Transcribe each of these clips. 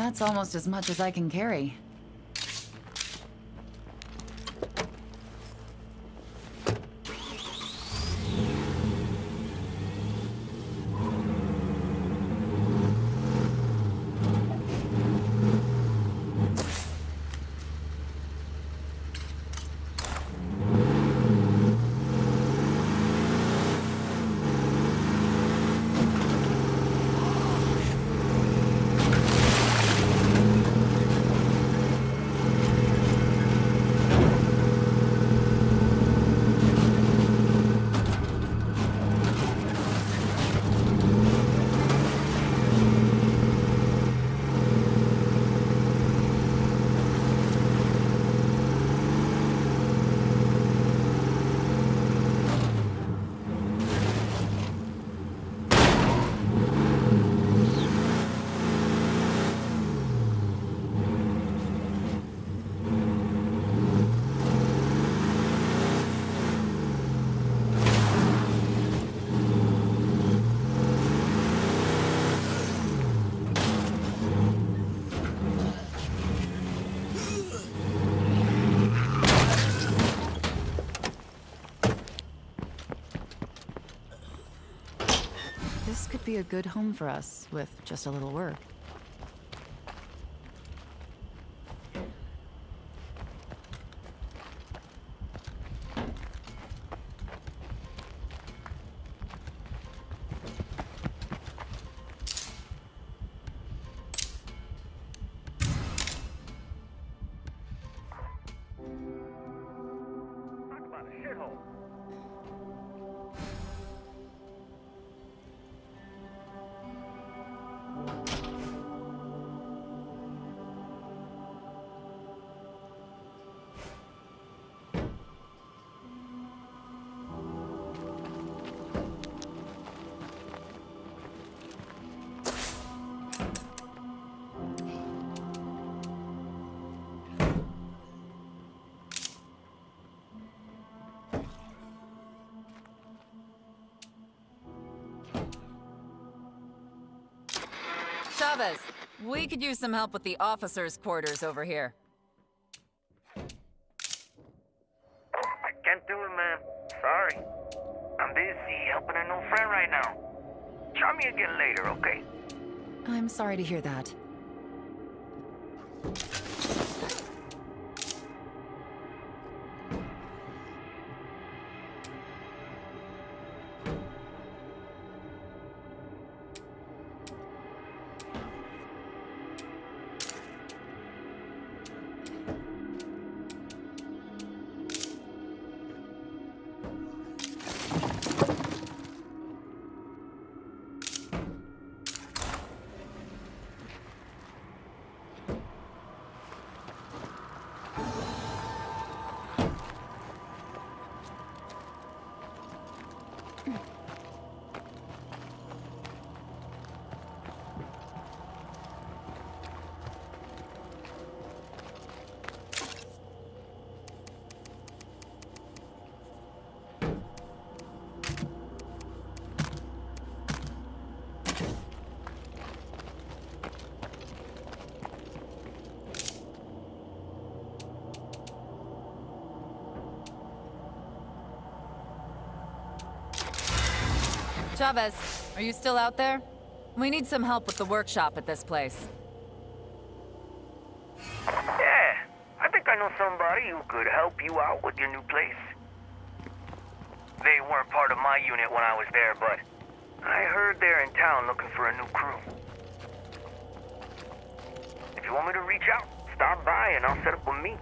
That's almost as much as I can carry. A good home for us with just a little work. Chavez, we could use some help with the officers' quarters over here. I can't do it, man. Sorry. I'm busy helping a new friend right now. Try me again later, okay? I'm sorry to hear that. Chavez, are you still out there? We need some help with the workshop at this place. Yeah, I think I know somebody who could help you out with your new place. They weren't part of my unit when I was there, but I heard they're in town looking for a new crew. If you want me to reach out, stop by and I'll set up a meet.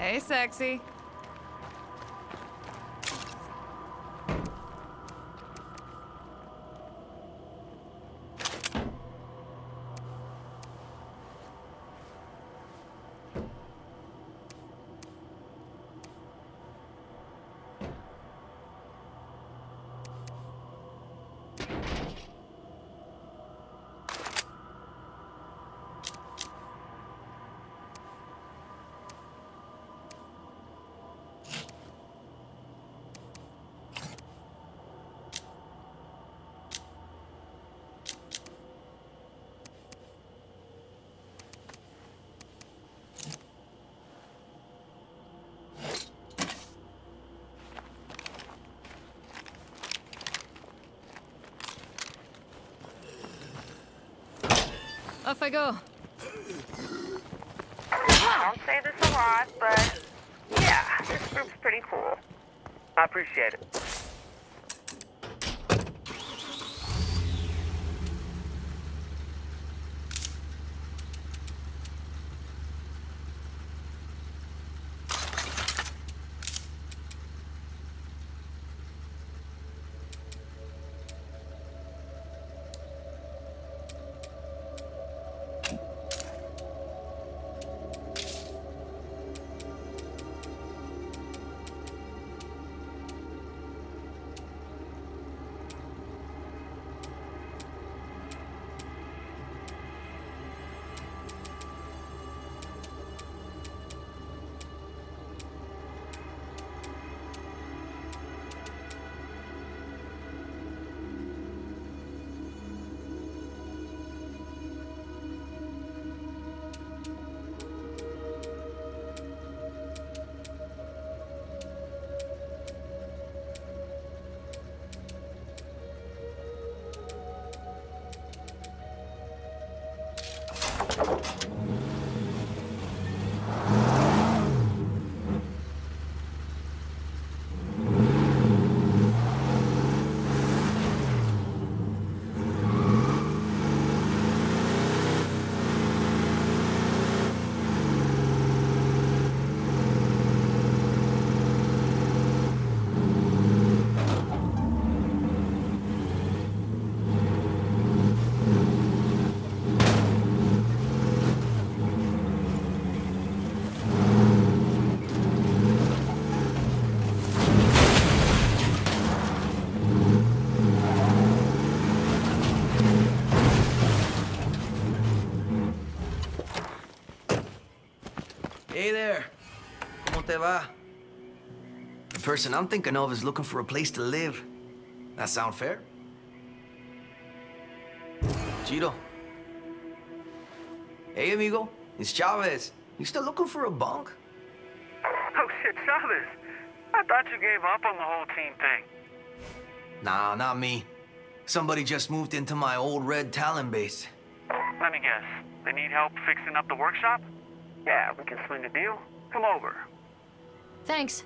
Hey, sexy. Off I go. I don't say this a lot, but yeah, this group's pretty cool. I appreciate it. Hey there. ¿Cómo te va? The person I'm thinking of is looking for a place to live. That sound fair? Chiro. Hey, amigo. It's Chavez. You still looking for a bunk? Oh, shit, Chavez. I thought you gave up on the whole team thing. Nah, not me. Somebody just moved into my old Red Talon base. Let me guess. They need help fixing up the workshop? Yeah, we can swing a deal. Come over. Thanks.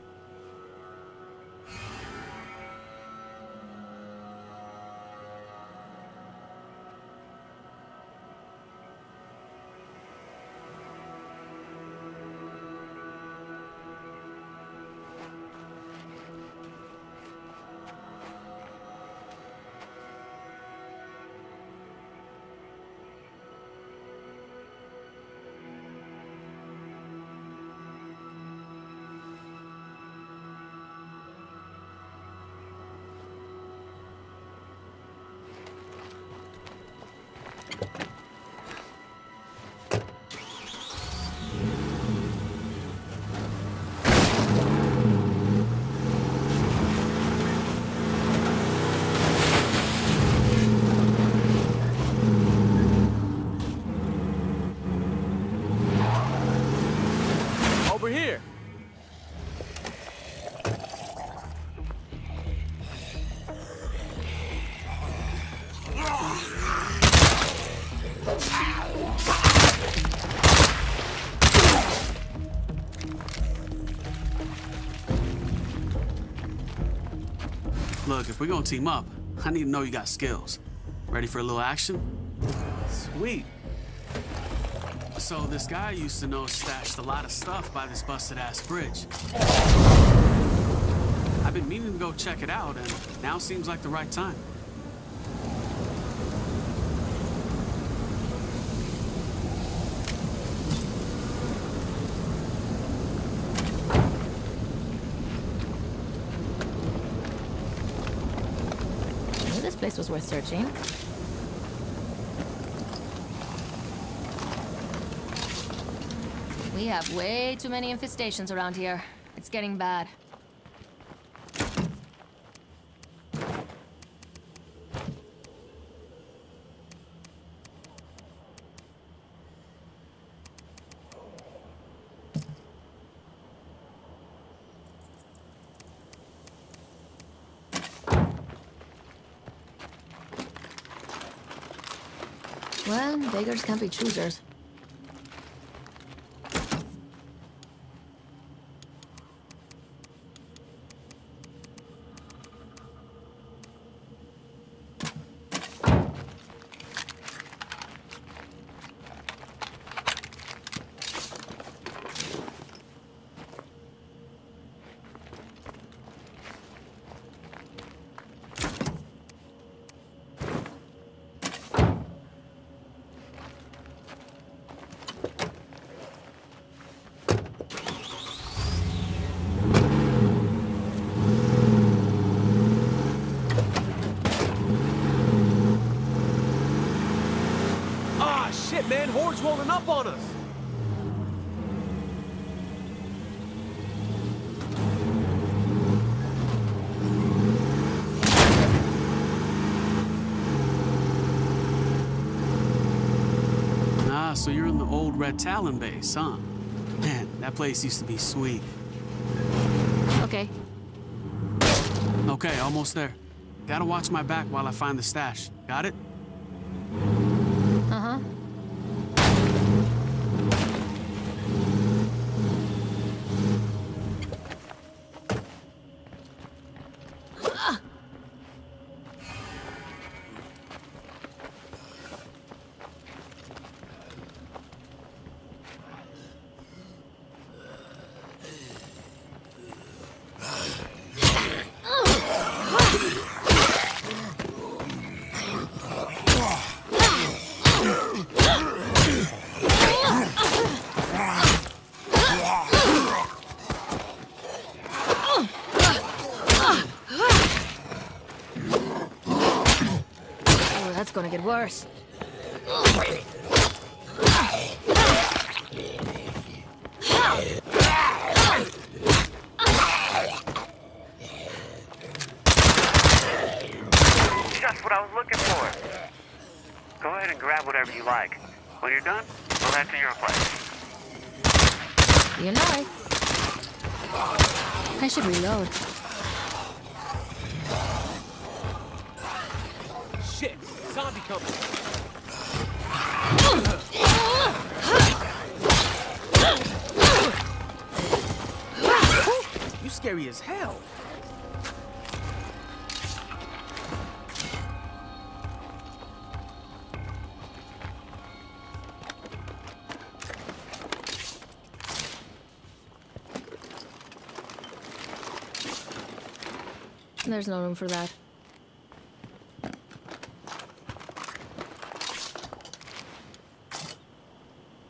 Look, if we're gonna team up, I need to know you got skills. Ready for a little action? Sweet. So this guy I used to know stashed a lot of stuff by this busted-ass bridge. I've been meaning to go check it out, and now seems like the right time. This place was worth searching. We have way too many infestations around here. It's getting bad. Well, beggars can't be choosers. Man, horde's rolling up on us! Ah, so you're in the old Red Talon base, huh? Man, that place used to be sweet. Okay. Okay, almost there. Gotta watch my back while I find the stash. Got it? Uh-huh. Get worse. Just what I was looking for. Go ahead and grab whatever you like. When you're done, we'll head to your place. You know it. I should reload. Zombie coming. You scary as hell. There's no room for that.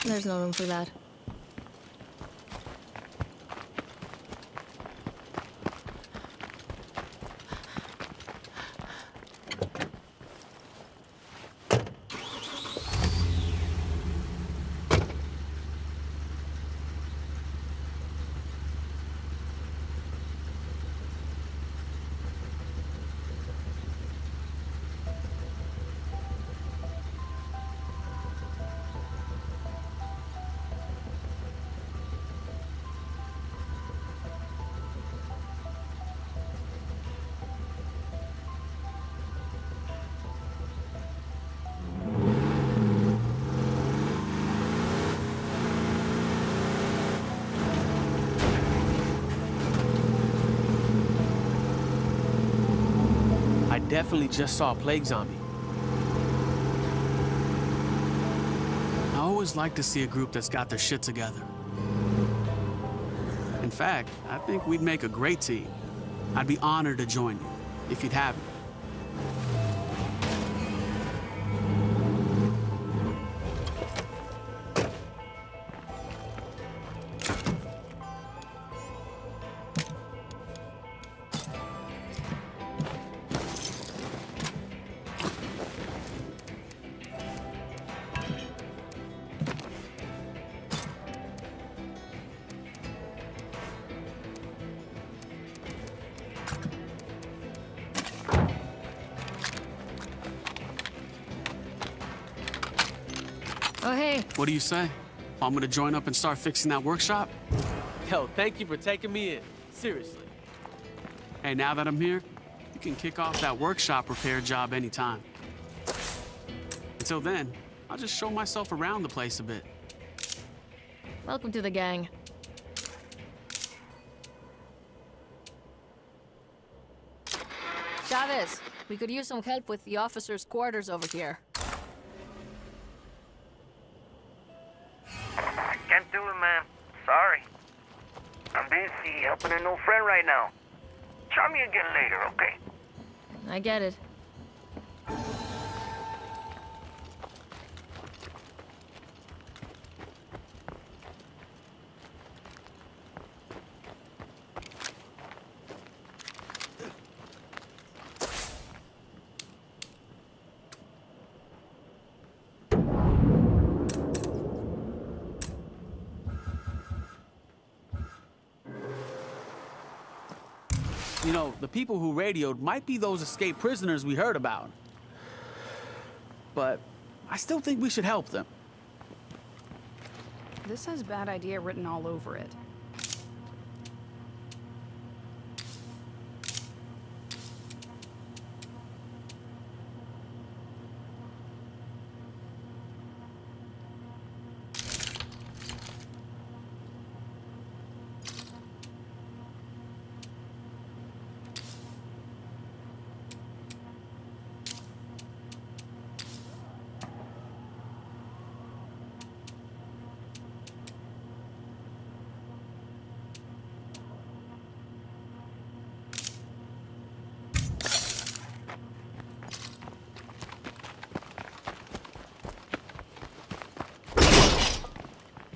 There's no room for that. Definitely just saw a plague zombie. I always like to see a group that's got their shit together. In fact, I think we'd make a great team. I'd be honored to join you, if you'd have me. What do you say? I'm gonna join up and start fixing that workshop? Yo, thank you for taking me in. Seriously. Hey, now that I'm here, you can kick off that workshop repair job anytime. Until then, I'll just show myself around the place a bit. Welcome to the gang. Chavez, we could use some help with the officers' quarters over here. I can't do it, man. Sorry. I'm busy helping an old friend right now. Try me again later, okay? I get it. You know, the people who radioed might be those escaped prisoners we heard about. But I still think we should help them. This has bad idea written all over it.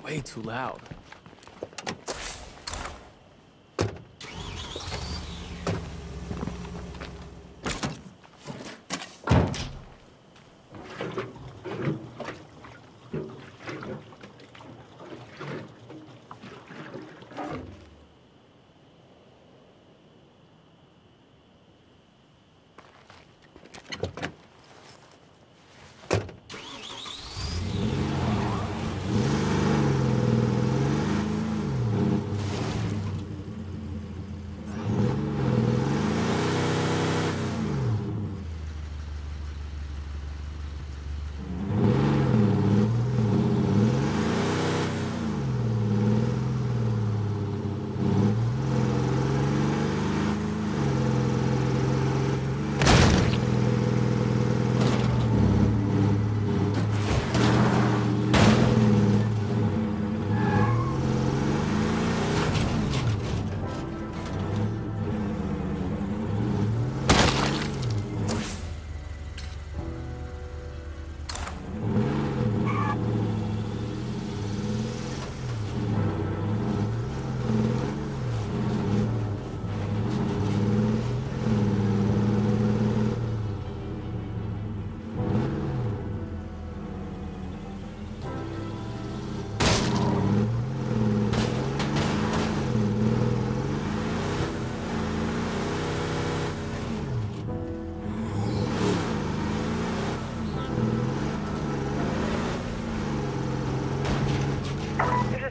Way too loud.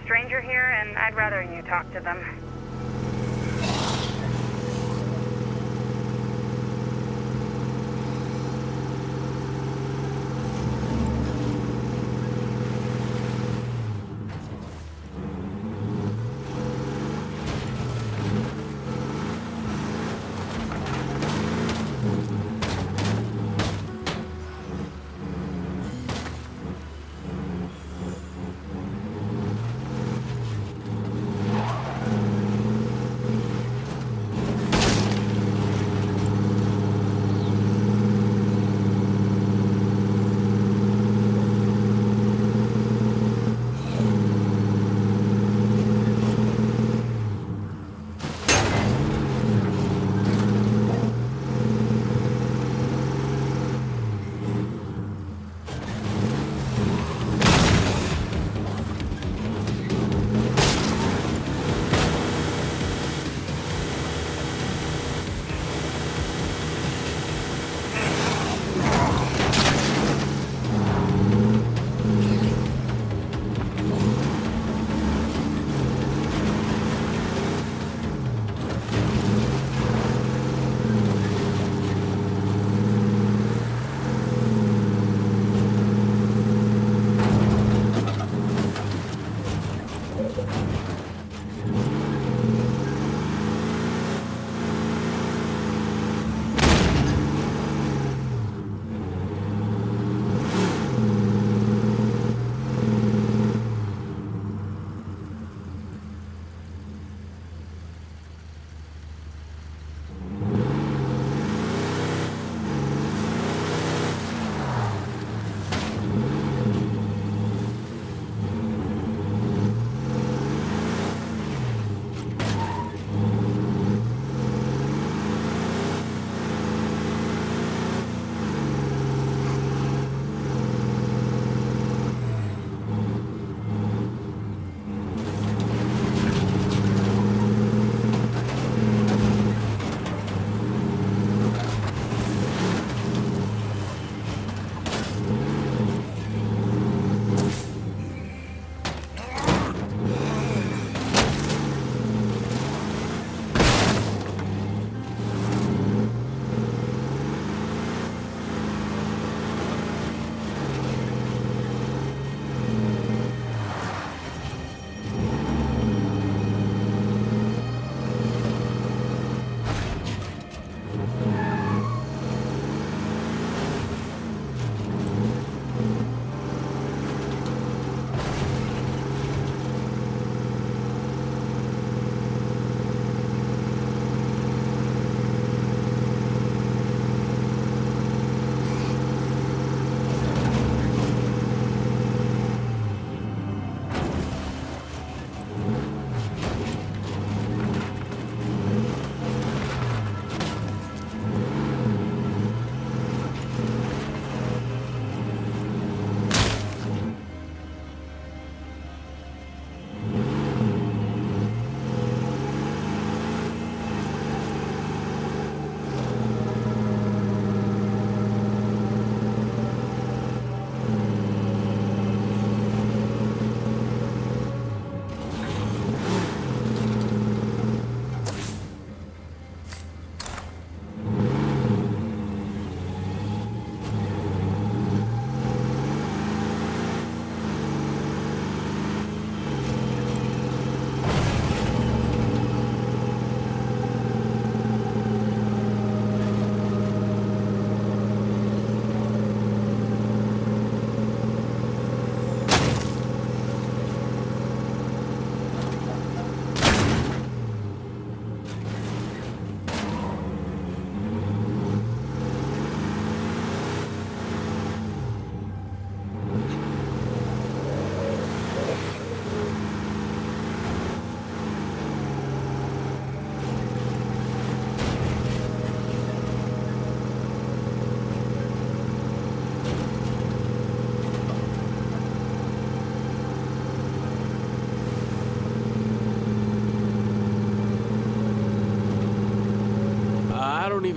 Stranger here, and I'd rather you talk to them.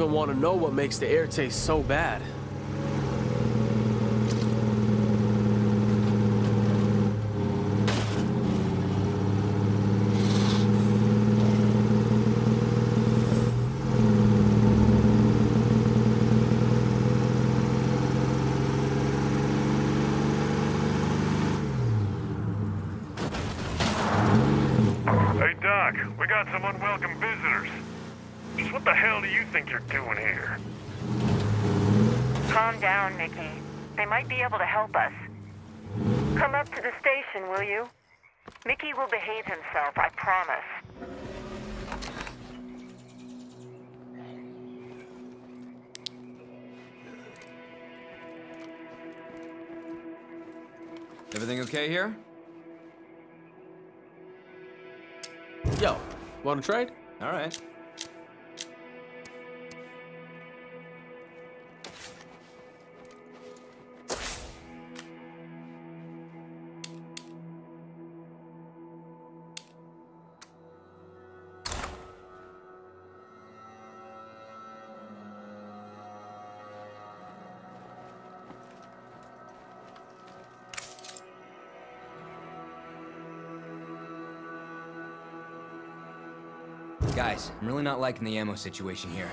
don't want to know what makes the air taste so bad. Will you? Mickey will behave himself, I promise. Everything okay here? Yo, wanna trade? All right. Guys, I'm really not liking the ammo situation here.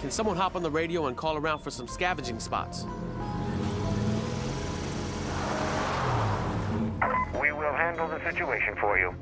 Can someone hop on the radio and call around for some scavenging spots? We will handle the situation for you.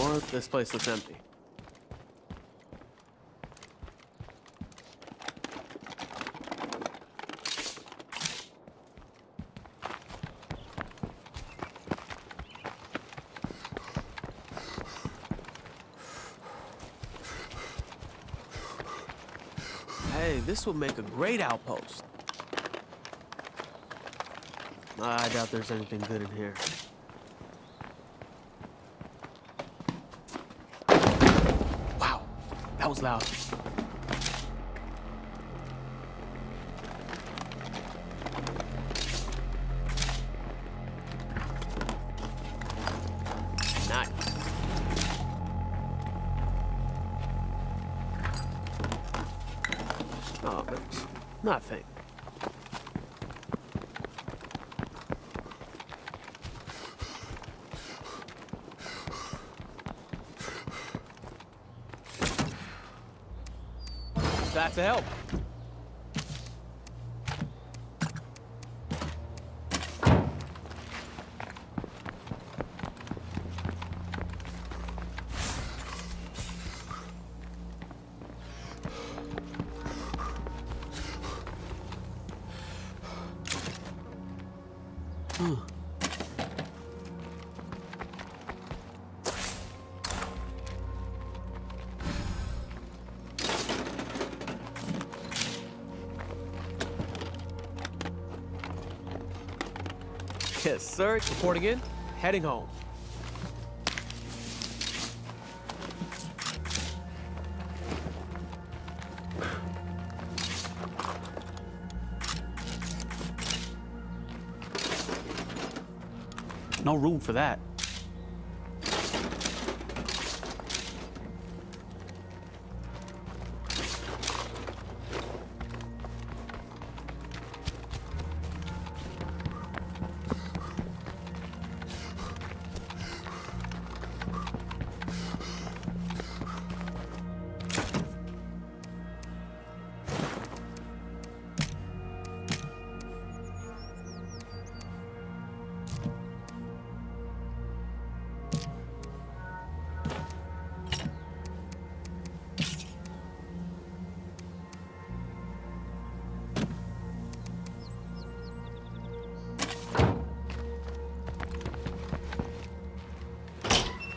Or this place looks empty. Hey, this will make a great outpost. I doubt there's anything good in here. Wow, that was loud. Nothing. That's a help. Yes, sir. Reporting in, heading home. No room for that.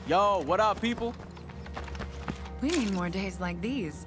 Yo, what up, people? We need more days like these.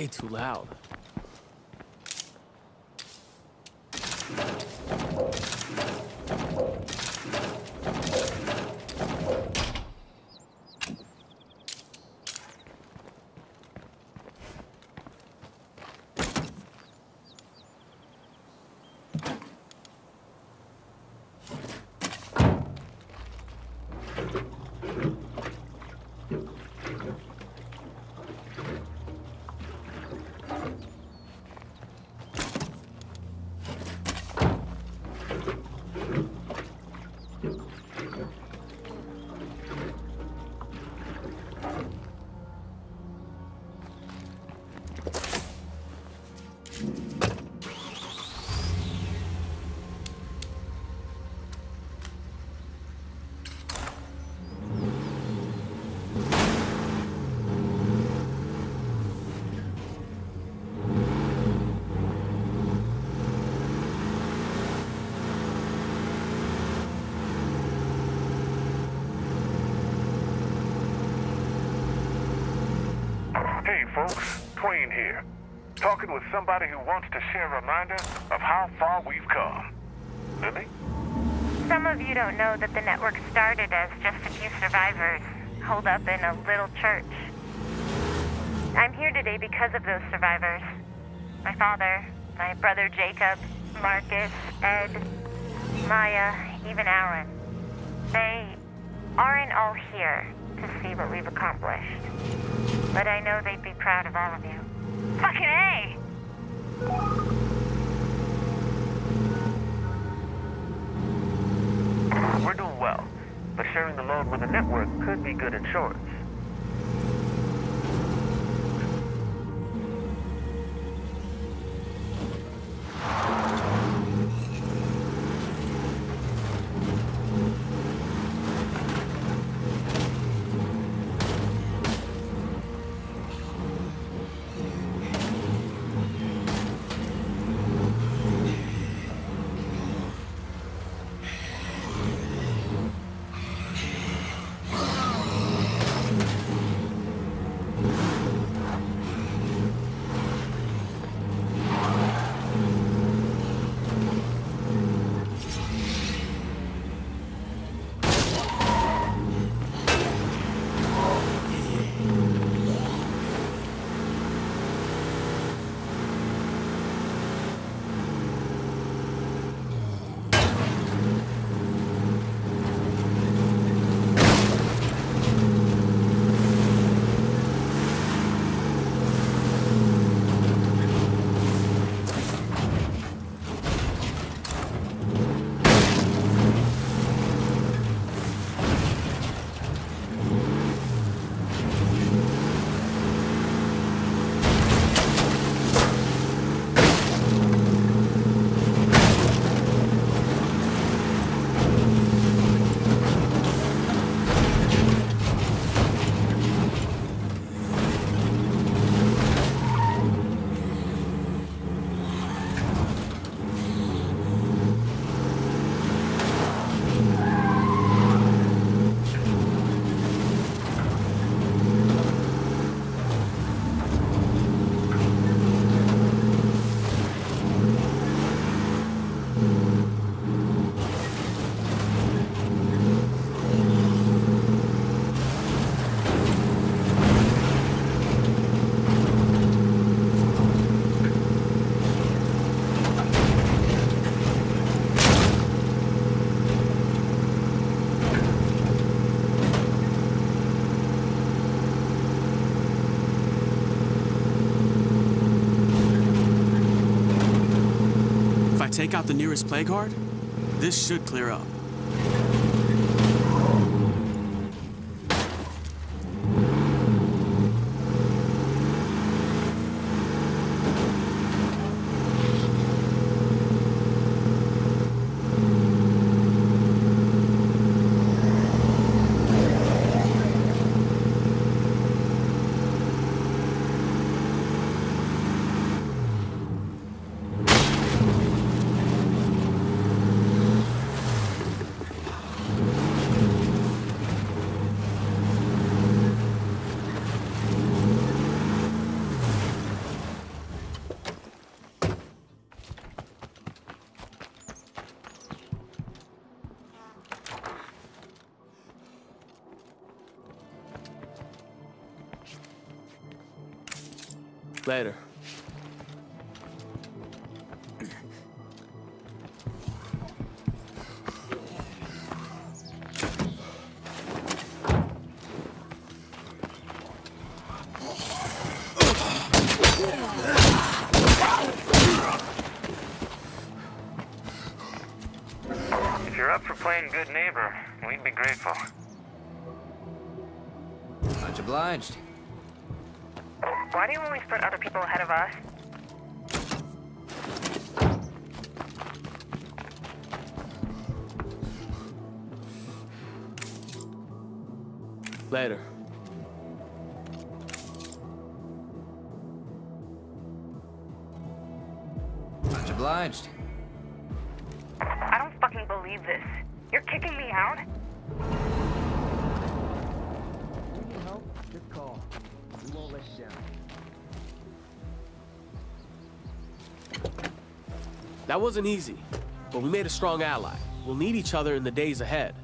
way too loud. Folks, Twain here, talking with somebody who wants to share a reminder of how far we've come. Lily? Some of you don't know that the network started as just a few survivors holed up in a little church. I'm here today because of those survivors. My father, my brother Jacob, Marcus, Ed, Maya, even Alan. They aren't all here to see what we've accomplished. But I know they'd be proud of all of you. Fucking A! We're doing well, but sharing the load with the network could be good insurance. Take out the nearest play card? This should clear up. Later. Good neighbor, we'd be grateful. Much obliged. Why do you always put other people ahead of us? Later. Much obliged. I don't fucking believe this. You're kicking me out? You need help? Just call. We won't let you down. That wasn't easy, but we made a strong ally. We'll need each other in the days ahead.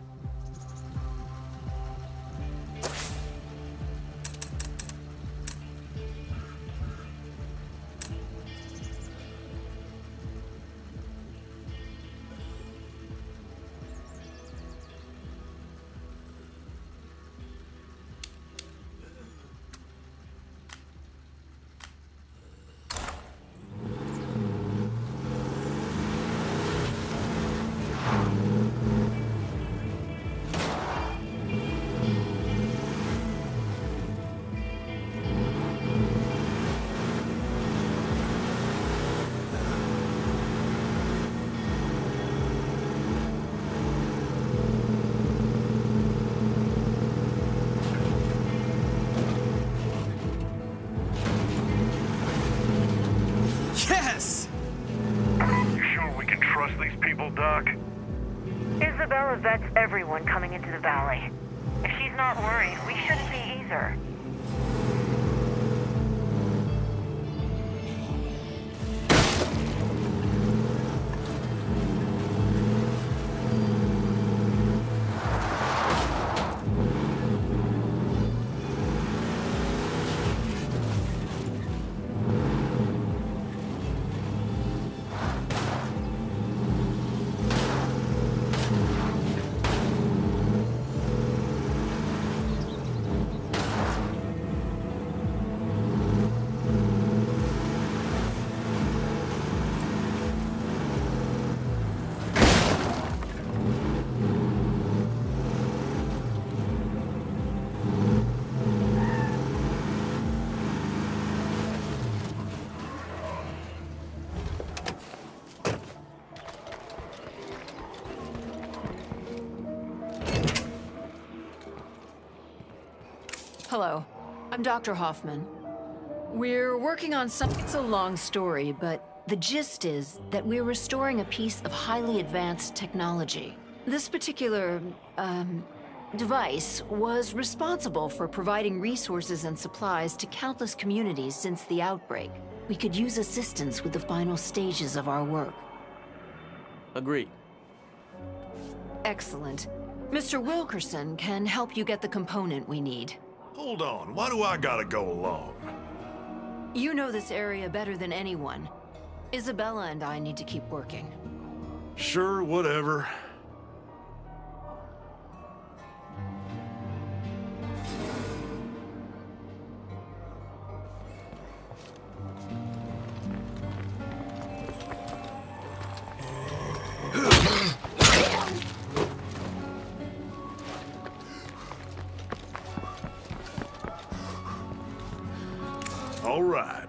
Isabella vets everyone coming into the valley. If she's not worried, we shouldn't be either. Hello, I'm Dr. Hoffman. We're working on something. It's a long story, but the gist is that we're restoring a piece of highly advanced technology. This particular, device was responsible for providing resources and supplies to countless communities since the outbreak. We could use assistance with the final stages of our work. Agreed. Excellent. Mr. Wilkerson can help you get the component we need. Hold on, why do I gotta go along? You know this area better than anyone. Isabella and I need to keep working. Sure, whatever.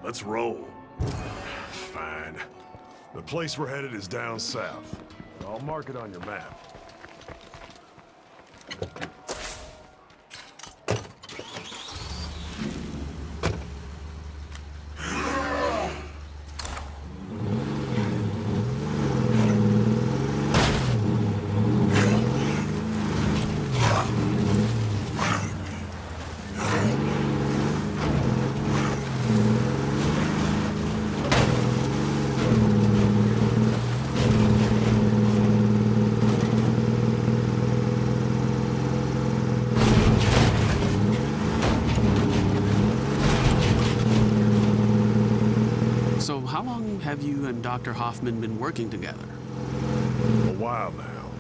Let's roll. Fine. The place we're headed is down south. I'll mark it on your map. have you and Dr. Hoffman been working together? A while now.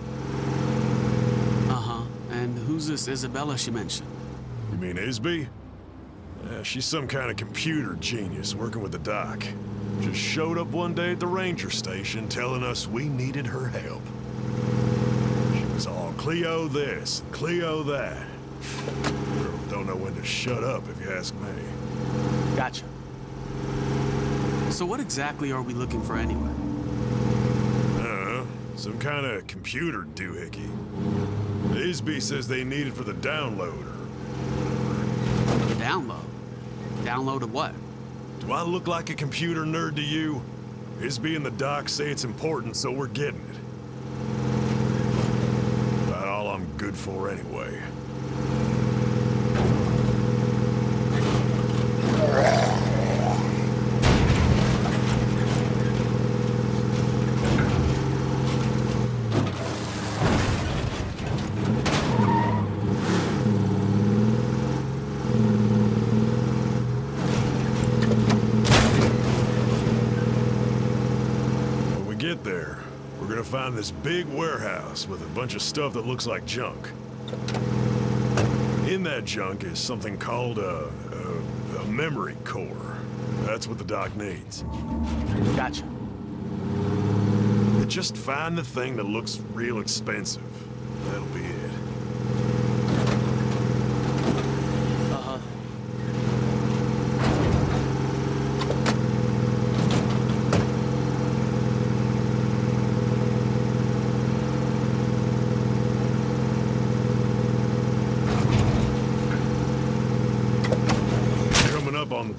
Uh-huh. And who's this Isabella she mentioned? You mean IzzBee? Yeah, she's some kind of computer genius working with the doc. Just showed up one day at the ranger station telling us we needed her help. She was all Cleo this, Cleo that. Girl, don't know when to shut up if you ask me. Gotcha. So what exactly are we looking for anyway? I don't know. Some kind of computer doohickey. IzzBee says they need it for the downloader. Download? Download of what? Do I look like a computer nerd to you? IzzBee and the doc say it's important, so we're getting it. About all I'm good for anyway. Find this big warehouse with a bunch of stuff that looks like junk. In that junk is something called a memory core. That's what the doc needs. Gotcha. And just find the thing that looks real expensive. That'll be it. Uh-huh.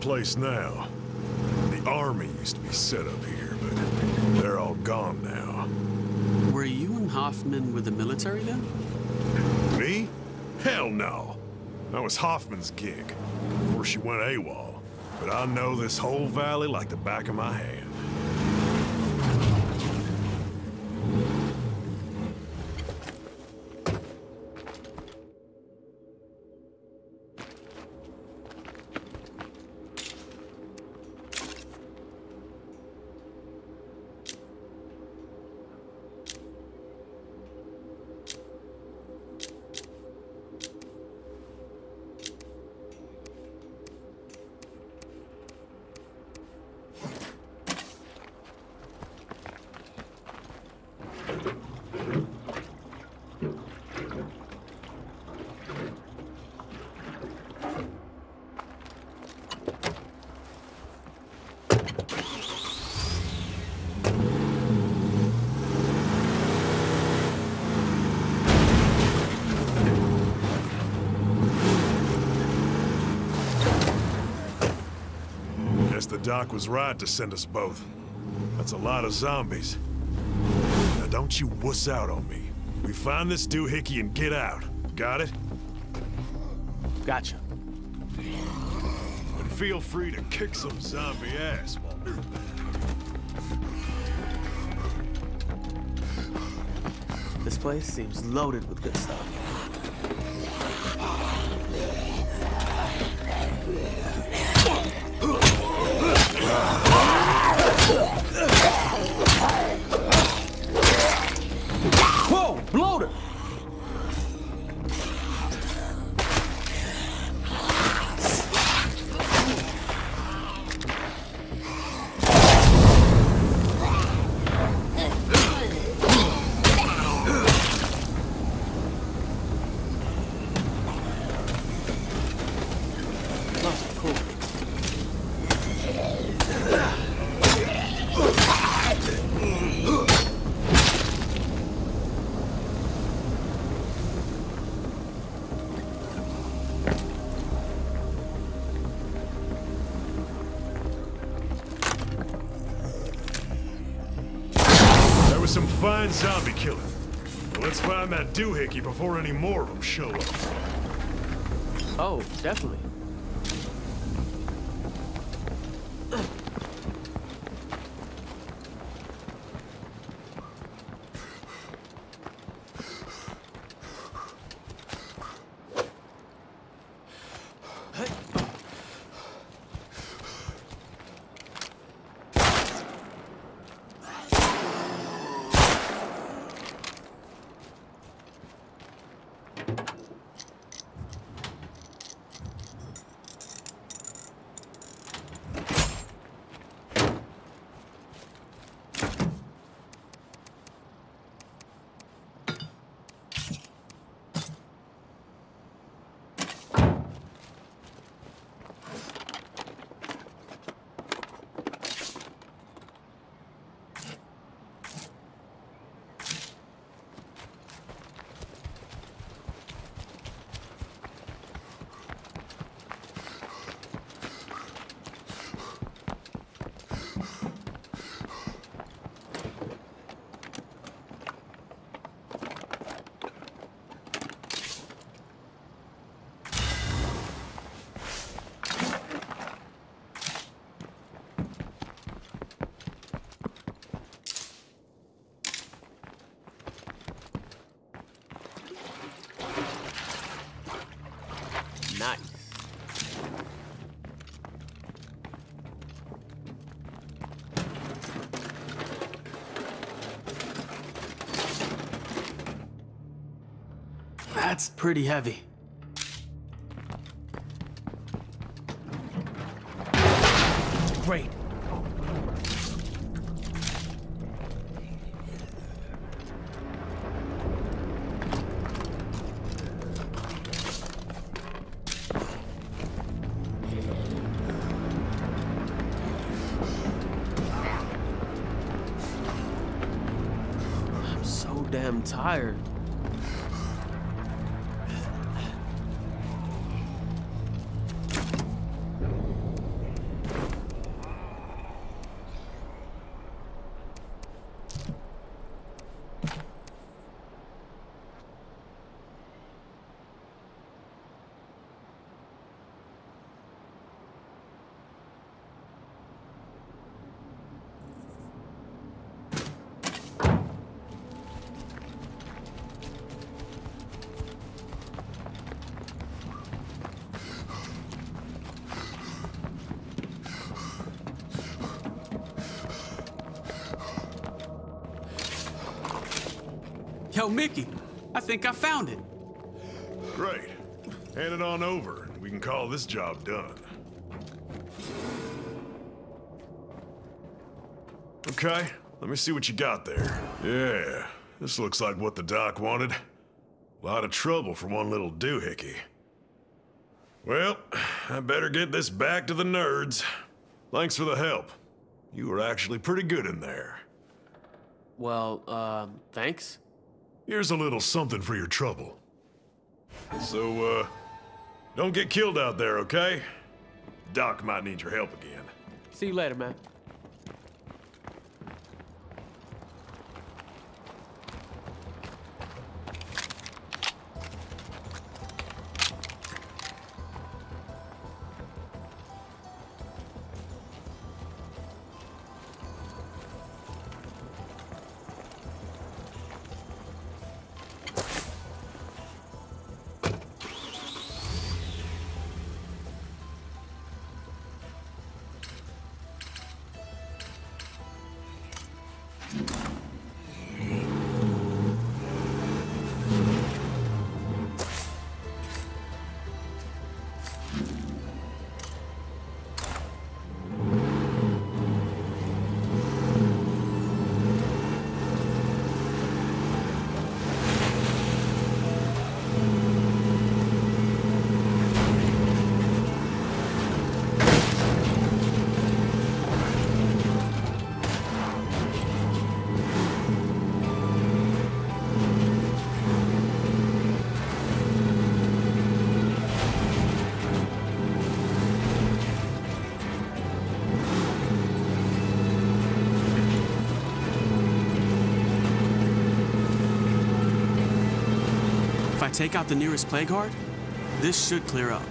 Place now. The army used to be set up here, but they're all gone now. Were you and Hoffman with the military then? Me? Hell no. That was Hoffman's gig, before she went AWOL. But I know this whole valley like the back of my hand. Doc was right to send us both. That's a lot of zombies. Now don't you wuss out on me. We find this doohickey and get out. Got it? Gotcha. But feel free to kick some zombie ass while we're back. This place seems loaded with good stuff. Whoa, bloater! Zombie killer. Let's find that doohickey before any more of them show up. Oh, definitely. That's pretty heavy. Great. I'm so damn tired. Yo, Mickey, I think I found it. Great. Hand it on over, and we can call this job done. Okay, let me see what you got there. Yeah, this looks like what the doc wanted. A lot of trouble for one little doohickey. Well, I better get this back to the nerds. Thanks for the help. You were actually pretty good in there. Well, thanks. Here's a little something for your trouble. So, don't get killed out there, okay? Doc might need your help again. See you later, man. Take out the nearest plague heart? This should clear up.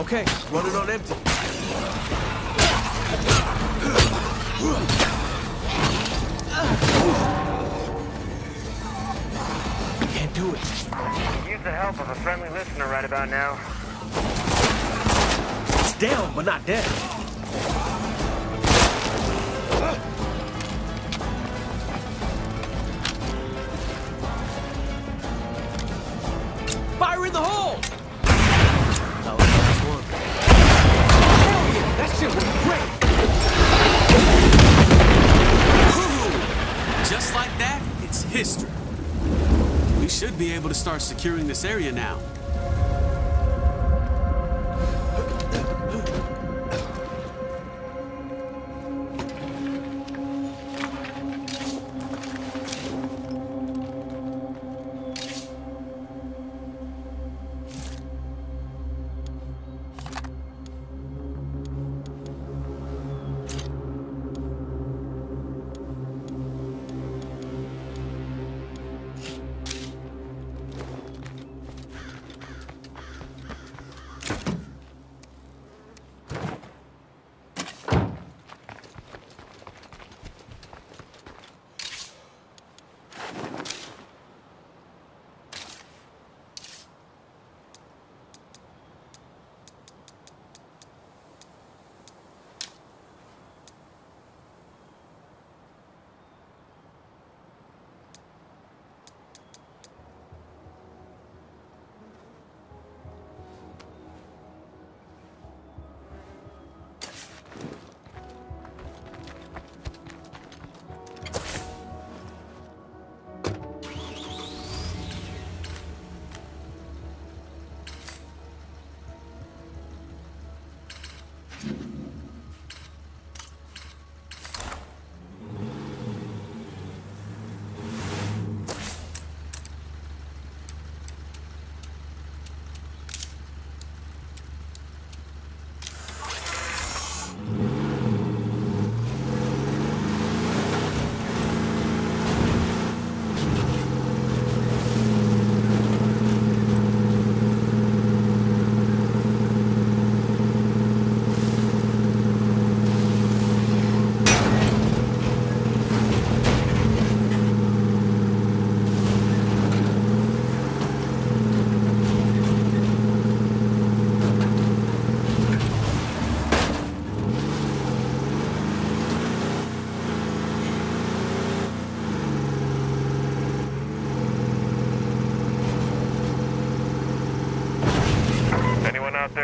Okay, run it on empty. Can't do it. Use the help of a friendly listener right about now. It's down, but not dead. history. We should be able to start securing this area now.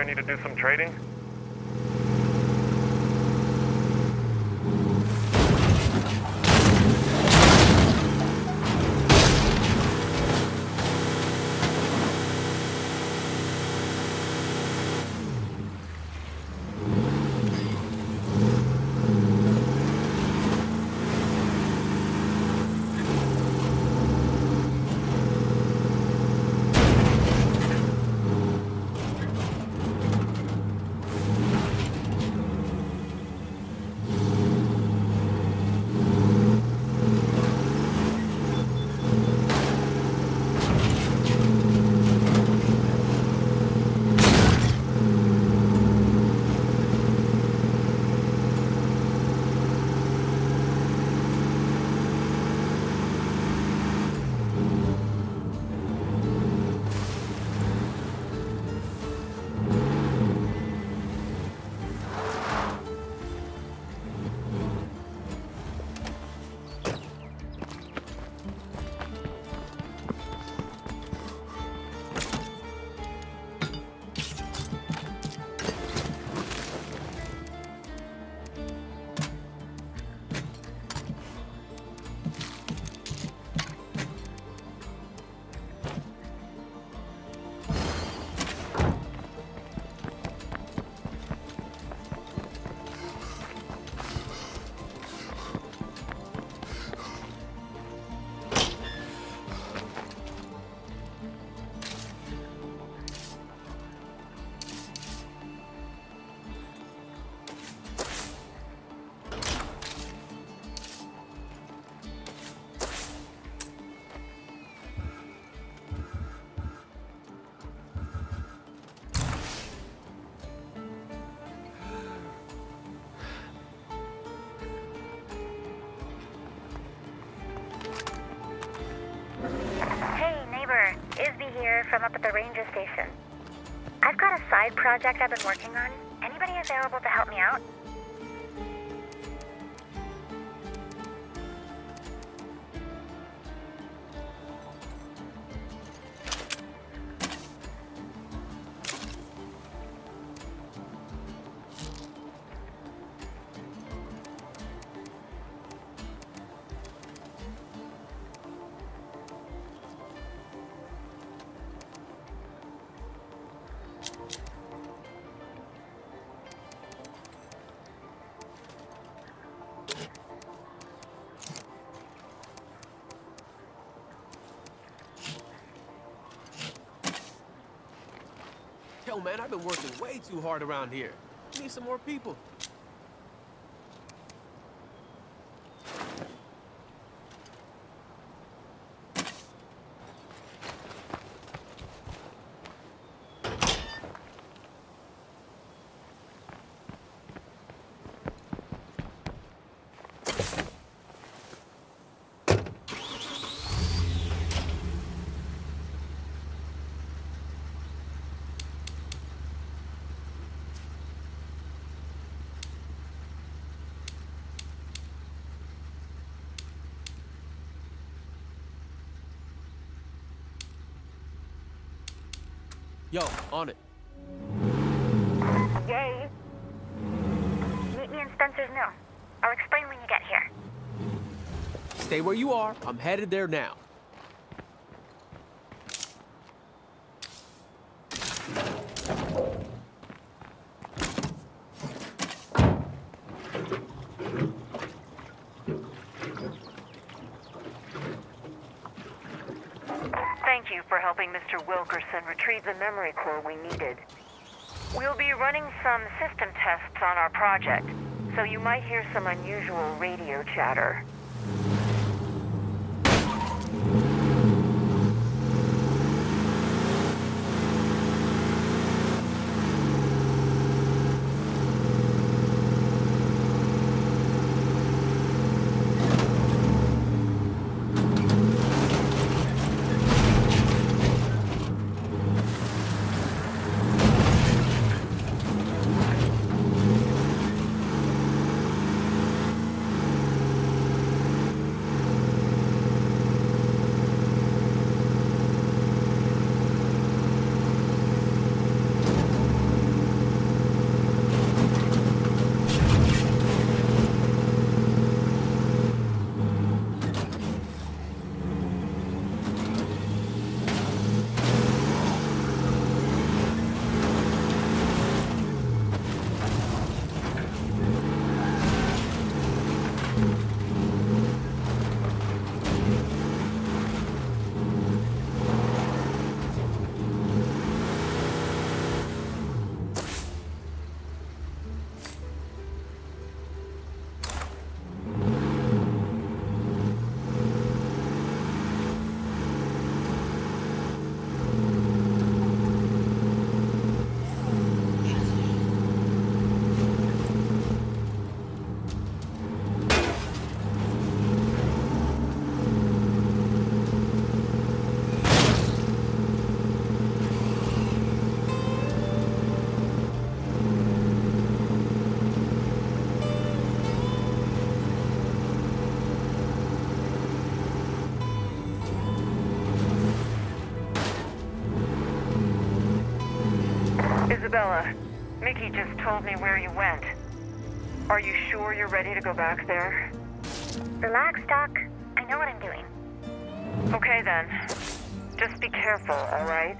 Need to do some trading? From up at the ranger station. I've got a side project I've been working on. Anybody available to help me out? man. I've been working way too hard around here. We need some more people. Yo, on it. Yay. Meet me in Spencer's Mill. I'll explain when you get here. Stay where you are. I'm headed there now. Retrieve the memory core we needed. We'll be running some system tests on our project, so you might hear some unusual radio chatter. Isabella, Mickey just told me where you went. Are you sure you're ready to go back there? Relax, Doc. I know what I'm doing. Okay, then. Just be careful, all right?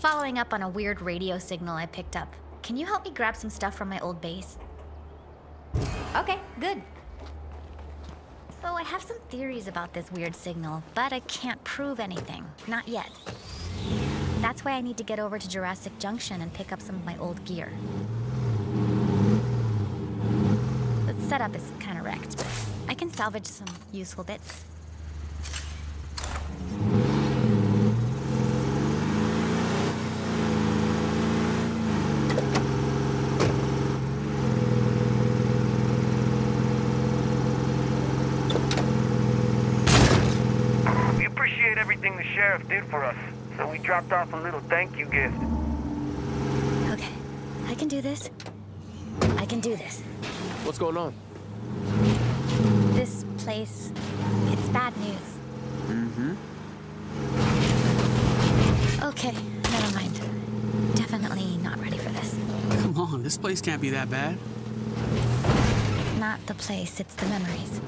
Following up on a weird radio signal I picked up. Can you help me grab some stuff from my old base? Okay, good. So I have some theories about this weird signal, but I can't prove anything. Not yet. That's why I need to get over to Jurassic Junction and pick up some of my old gear. The setup is kind of wrecked, but I can salvage some useful bits. Did for us, so we dropped off a little thank you gift. Okay, I can do this. I can do this. What's going on? This place, it's bad news. Mm-hmm. Okay, never mind. Definitely not ready for this. Come on, this place can't be that bad. Not the place, it's the memories.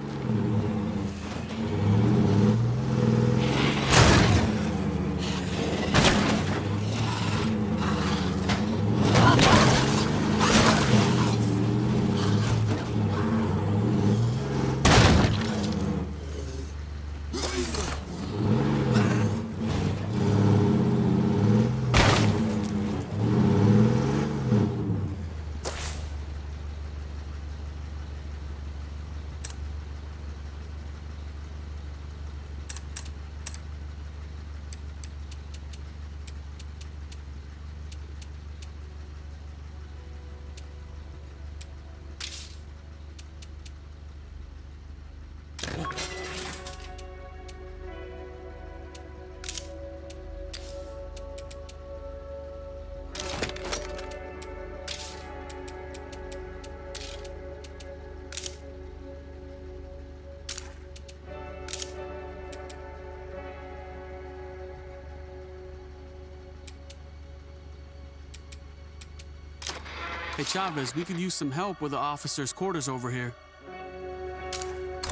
Hey, Chavez, we could use some help with the officer's quarters over here. Wish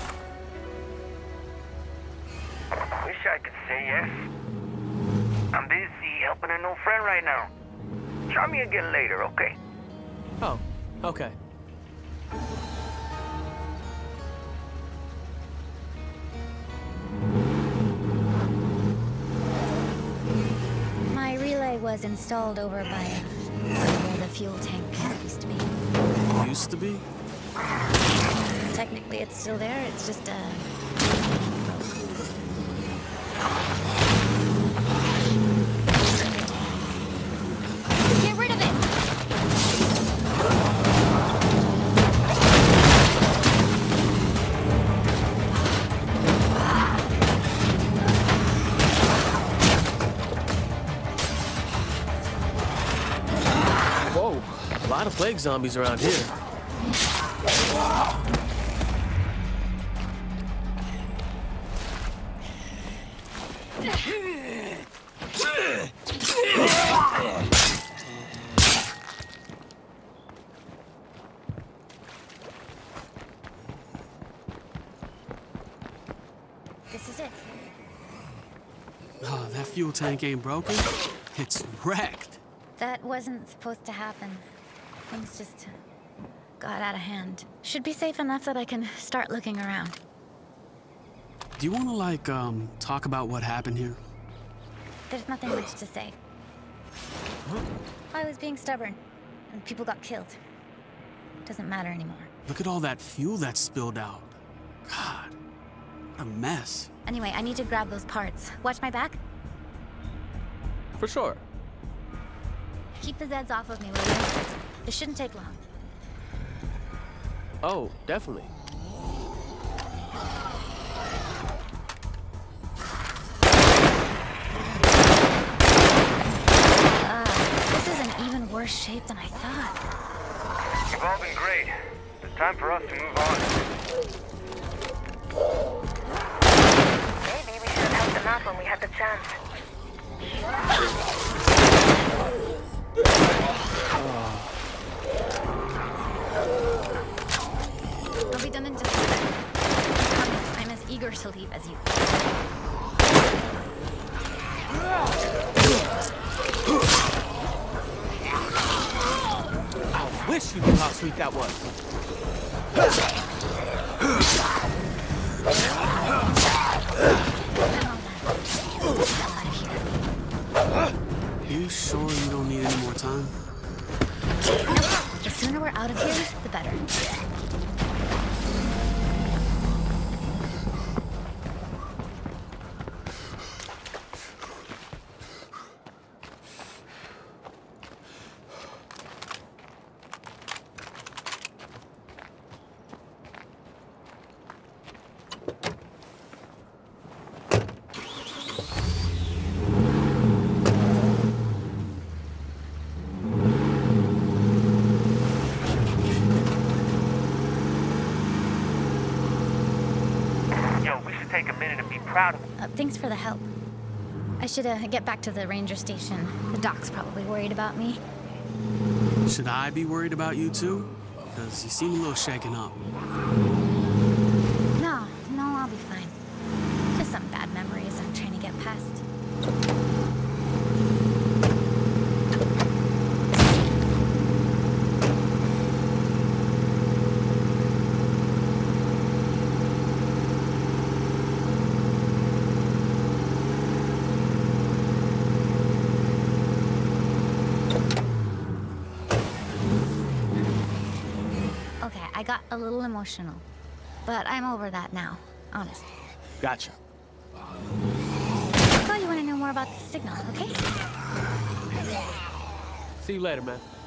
I could say yes. I'm busy helping an old friend right now. Try me again later, okay? Oh, okay. My relay was installed over by where the fuel tank used to be. Used to be? Technically, it's still there. It's just Get rid of it! A lot of plague zombies around here. This is it. Oh, that fuel tank ain't broken. It's wrecked. That wasn't supposed to happen. Things just got out of hand. Should be safe enough that I can start looking around. Do you want to, like, talk about what happened here? There's nothing much to say. Huh? I was being stubborn, and people got killed. Doesn't matter anymore. Look at all that fuel that's spilled out. God, what a mess. Anyway, I need to grab those parts. Watch my back? For sure. Keep the Zeds off of me, will you? It shouldn't take long. Oh, definitely. This is in even worse shape than I thought. You've all been great. It's time for us to move on. Maybe we should have helped them out when we had the chance. I'll be done in just a second. I'm as eager to leave as you. I wish you knew how sweet that was. You sure you don't need any more time? The sooner we're out of here, the better. Thanks for the help. I should get back to the ranger station. The doc's probably worried about me. Should I be worried about you too? Because you seem a little shaken up. No, I'll be fine. Just some bad memories I'm trying to get past. A little emotional, but I'm over that now, honestly. Gotcha. I'll call you when I know more about the signal, okay? See you later, man.